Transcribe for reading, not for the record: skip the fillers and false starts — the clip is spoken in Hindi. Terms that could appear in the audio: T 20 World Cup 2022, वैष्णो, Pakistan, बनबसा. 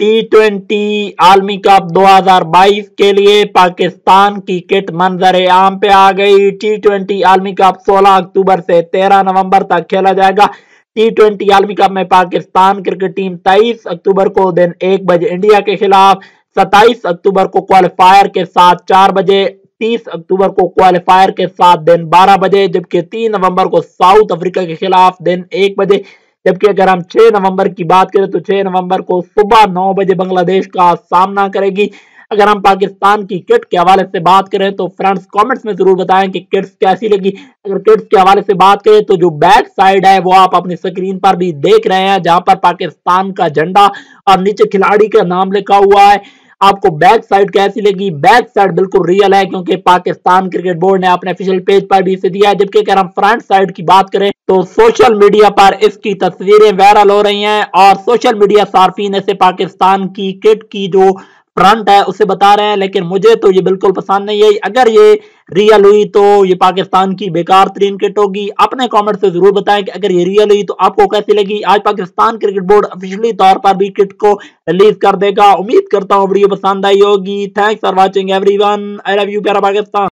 T20 आलमी कप 2022 के लिए पाकिस्तान की किट मंजर आम पे आ गई। T20 आलमी कप 16 अक्टूबर से 13 नवंबर तक खेला जाएगा। T20 आलमी कप में पाकिस्तान क्रिकेट टीम 23 अक्टूबर को दिन 1 बजे इंडिया के खिलाफ, 27 अक्टूबर को क्वालिफायर के साथ 4 बजे, 30 अक्टूबर को क्वालिफायर के साथ दिन 12 बजे, जबकि 3 नवंबर को साउथ अफ्रीका के खिलाफ दिन 1 बजे, जबकि अगर हम 6 नवंबर की बात करें तो 6 नवंबर को सुबह 9 बजे बांग्लादेश का सामना करेगी। अगर हम पाकिस्तान की किट के हवाले से बात करें तो फ्रेंड्स कमेंट्स में जरूर बताएं कि किट्स कैसी लगी। अगर किट्स के हवाले से बात करें तो जो बैक साइड है वो आप अपनी स्क्रीन पर भी देख रहे हैं, जहां पर पाकिस्तान का झंडा और नीचे खिलाड़ी का नाम लिखा हुआ है। आपको बैक साइड कैसी लगी? बैक साइड बिल्कुल रियल है क्योंकि पाकिस्तान क्रिकेट बोर्ड ने अपने ऑफिशियल पेज पर भी इसे दिया है। जबकि अगर हम फ्रंट साइड की बात करें तो सोशल मीडिया पर इसकी तस्वीरें वायरल हो रही हैं और सोशल मीडिया सार्फिन इसे पाकिस्तान की किट की जो फ्रंट है उसे बता रहे हैं, लेकिन मुझे तो ये बिल्कुल पसंद नहीं है। अगर ये रियल हुई तो ये पाकिस्तान की बेकार तरीन किट होगी। अपने कमेंट से जरूर बताएं कि अगर ये रियल हुई तो आपको कैसी लगी। आज पाकिस्तान क्रिकेट बोर्ड ऑफिशियली तौर पर भी किट को रिलीज कर देगा। उम्मीद करता हूँ वीडियो पसंद आई होगी। Thanks for watching everyone. I love you प्यारा पाकिस्तान।